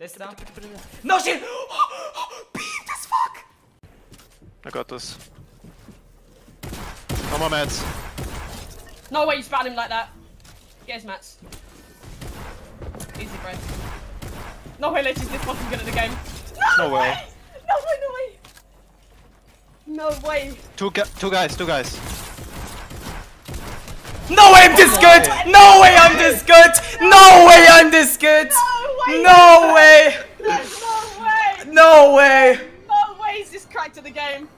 This down. No shit! Beefed as fuck! I got this. I'm on meds. No way you spat him like that. Get his mats. Easy, bro. No way Lich is this fucking good at the game. No way! No way! Two guys. No way I'm this good! No way! No way he's this cracked at the game.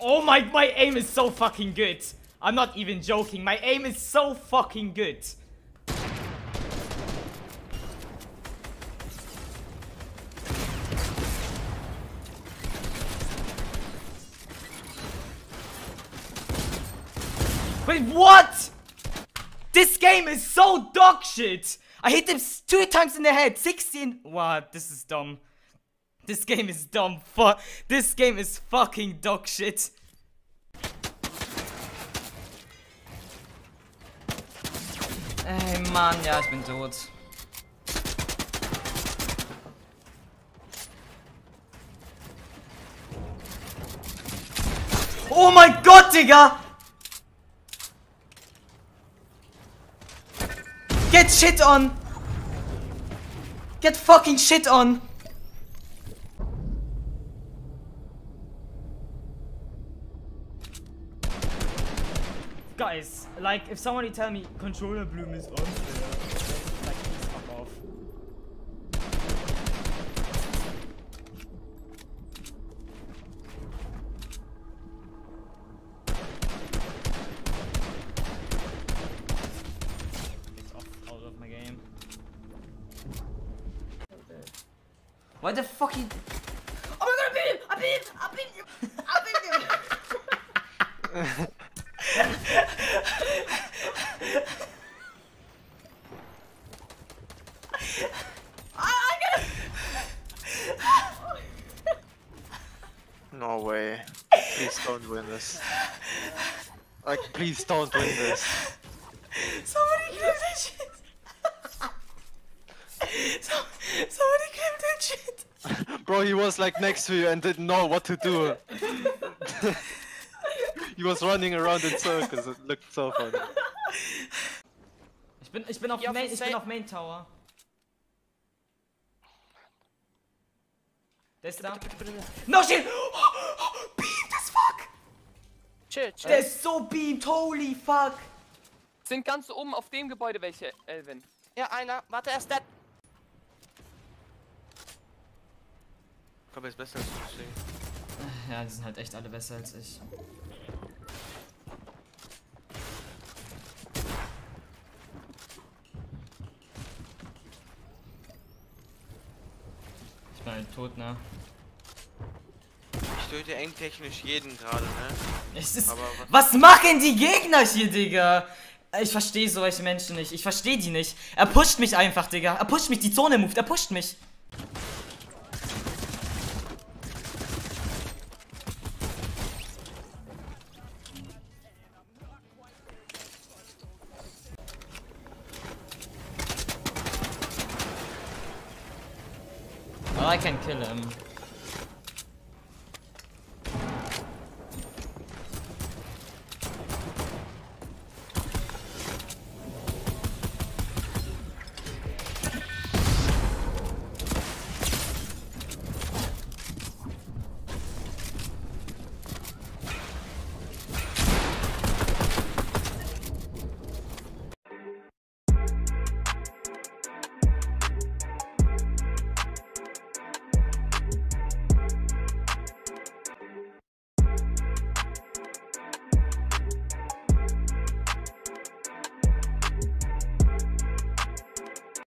Oh my aim is so fucking good. I'm not even joking. My aim is so fucking good. Wait, what? This game is so dog shit. I hit him 2 times in the head. 16. Wow, this is dumb. This game is dumb. This game is fucking dog shit. Ey, Mann, ja, ich bin tot. Oh mein Gott, Digga! Get shit on! Get fucking shit on! Guys, like, if somebody tell me controller bloom is on, like, fuck off. It's off, out of my game. Why the fuck you? Oh my god, I beat him! No way. Please don't win this. Like, please don't win this. Somebody claimed that shit. Somebody claimed that shit. Bro, he was like next to you and didn't know what to do. He was running around in circles, it looked so funny. Ich bin auf Main Tower. Der ist da. No shit! Beamed as fuck! Chill. Der ist so beamed, holy fuck! Sind ganz oben auf dem Gebäude welche, Elvin. Ja, einer. Warte, er ist dead. Komm, er ist besser als ich. Ja, die sind halt echt alle besser als ich. Tot, ne? Ich töte engtechnisch jeden gerade, ne? Was machen die Gegner hier, Digga? Ich verstehe solche Menschen nicht. Ich verstehe die nicht. Er pusht mich einfach, Digga. Er pusht mich. Die Zone moved. Er pusht mich. I can kill him.